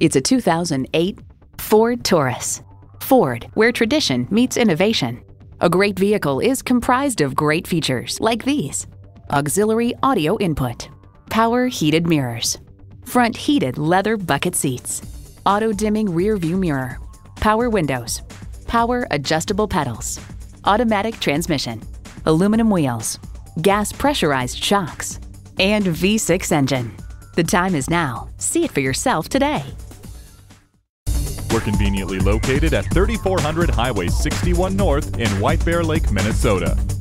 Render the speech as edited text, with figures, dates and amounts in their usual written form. It's a 2008 Ford Taurus. Ford, where tradition meets innovation. A great vehicle is comprised of great features like these: auxiliary audio input, power heated mirrors, front heated leather bucket seats, auto dimming rear view mirror, power windows, power adjustable pedals, automatic transmission, aluminum wheels, gas pressurized shocks, and V6 engine. The time is now. See it for yourself today. We're conveniently located at 3400 Highway 61 North in White Bear Lake, Minnesota.